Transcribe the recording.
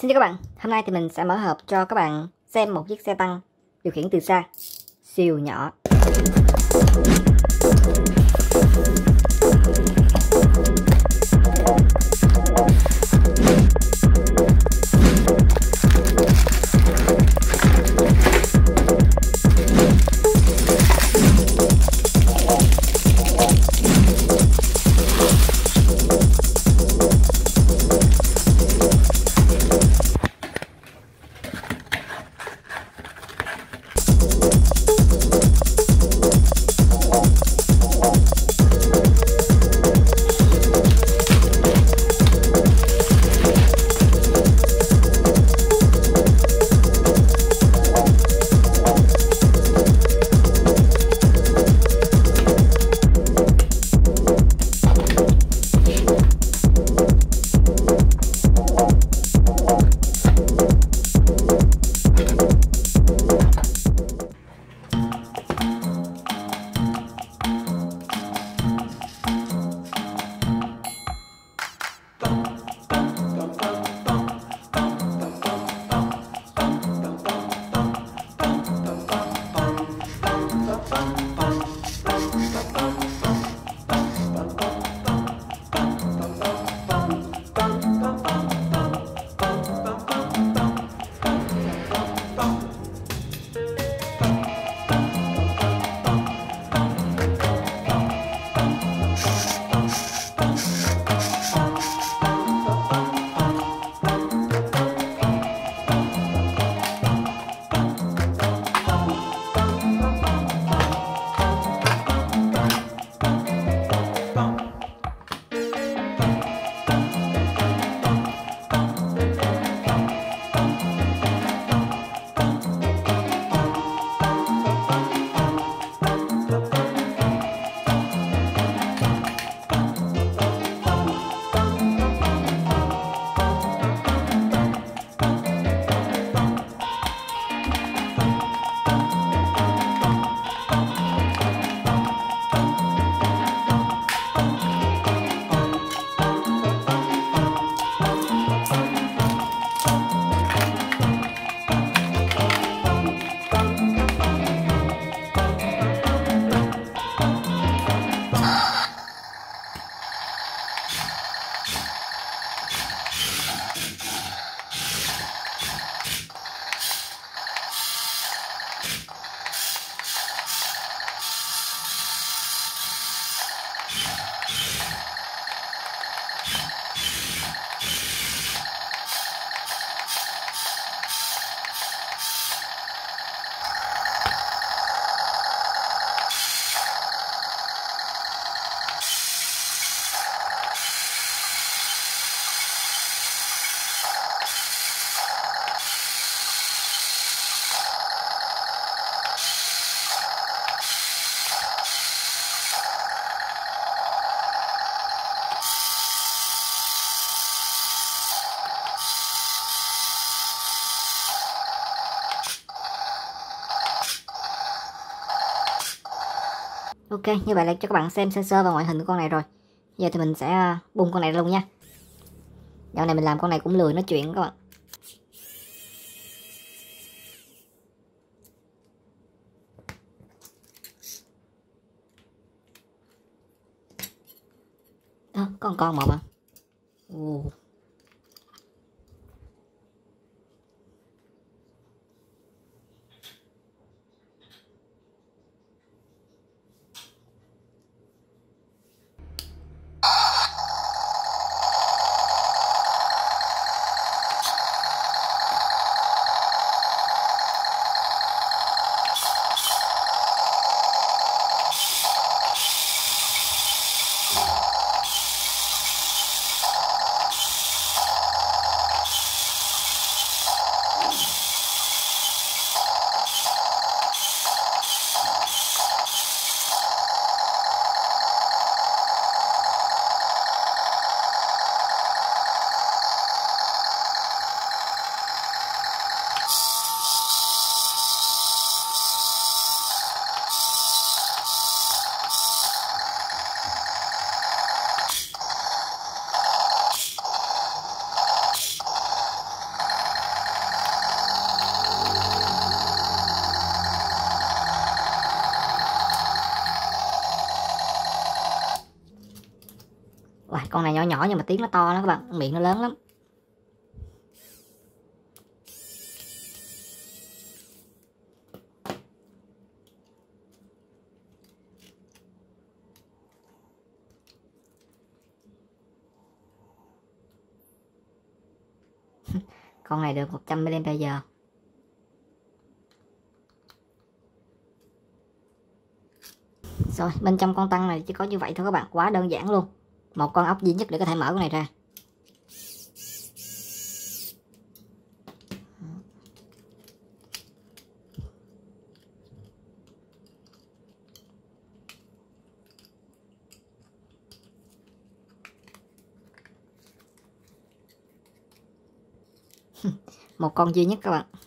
Xin chào các bạn, hôm nay thì mình sẽ mở hộp cho các bạn xem một chiếc xe tăng điều khiển từ xa siêu nhỏ. Ok, như vậy là cho các bạn xem sơ sơ và ngoại hình của con này rồi. Giờ thì mình sẽ bung con này ra luôn nha. Dạo này mình làm con này cũng lười nói chuyện các bạn. À, có con một à. Ồ. Con này nhỏ nhỏ nhưng mà tiếng nó to lắm các bạn, miệng nó lớn lắm. Con này được 100 mAh. Rồi, bên trong con tăng này chỉ có như vậy thôi các bạn, quá đơn giản luôn. Một con ốc duy nhất để có thể mở con này ra. Một con duy nhất các bạn.